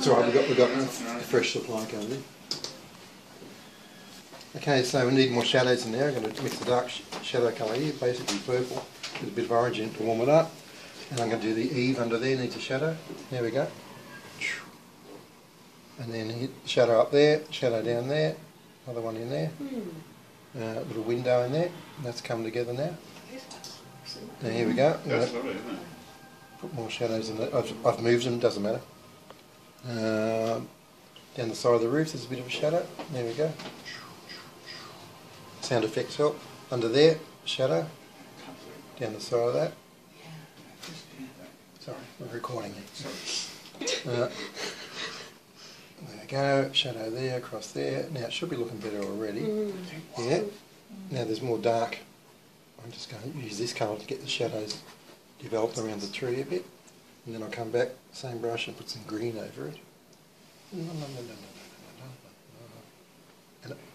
It's alright, we've got a fresh supply going in. Okay, so we need more shadows in there. I'm going to mix the dark shadow colour here, basically purple, with a bit of orange in to warm it up. And I'm going to do the eave under there, needs a shadow. There we go. And then hit shadow up there, shadow down there, another one in there, little window in there. And that's come together now. And here we go. That's lovely, isn't it? Put more shadows in there. I've moved them, doesn't matter. Down the side of the roof there's a bit of a shadow. There we go. Sound effects help. Under there, shadow. Down the side of that. Sorry, we're recording it. There we go, shadow there, across there. Now it should be looking better already. Yeah. Now there's more dark. I'm just going to use this colour to get the shadows developed around the tree a bit. And then I'll come back, same brush, and put some green over it. And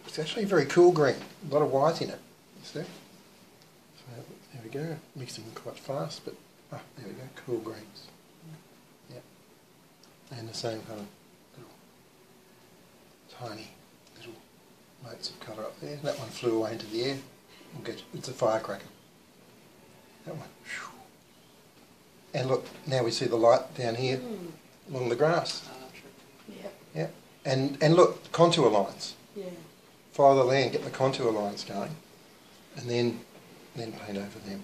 it's actually a very cool green, a lot of white in it. You see? So there we go, mixing quite fast, but ah, there we go, cool greens. Yeah. And the same kind of little tiny little motes of colour up there. That one flew away into the air. We'll get you. It's a firecracker. That one. And look, now we see the light down here along the grass. Yeah. And look, contour lines. Yeah. Follow the land, get the contour lines going, and then paint over them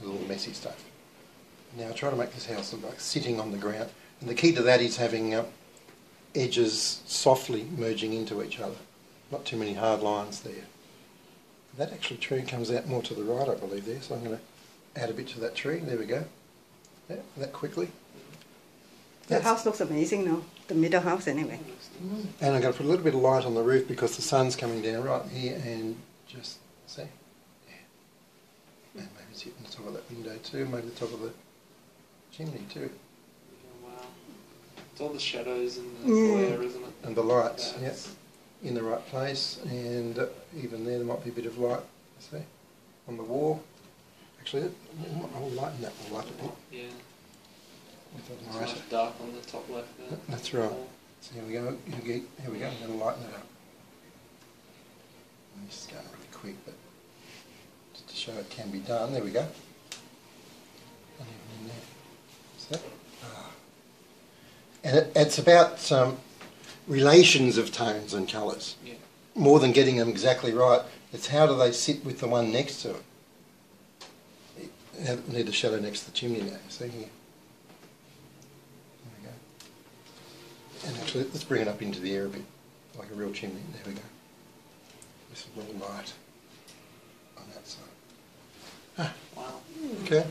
with all the messy stuff. Now try to make this house look like sitting on the ground. And the key to that is having edges softly merging into each other. Not too many hard lines there. That actually tree comes out more to the right, I believe, there. So I'm going to add a bit to that tree. There we go. Yeah, that quickly. The house looks amazing now. The middle house anyway. And I'm going to put a little bit of light on the roof because the sun's coming down right here and just, see? Yeah. And maybe it's hitting the top of that window too, maybe the top of the chimney too. Wow. It's all the shadows and the glare, isn't it? And the lights, yeah. In the right place, and even there might be a bit of light, see, on the wall. Actually, I'll lighten that wall up a bit. Yeah. It's nice dark on the top left there. That's right. So here we go. Here we go. I'm going to lighten it up. I'm just going really quick, but just to show it can be done. There we go. Not even in there. Is that? Ah. And it's about some relations of tones and colours. Yeah. More than getting them exactly right, it's how do they sit with the one next to it. I need a shadow next to the chimney now, see here. There we go. And actually, let's bring it up into the air a bit, like a real chimney. There we go. This is a little light on that side. Ah. Wow. Okay.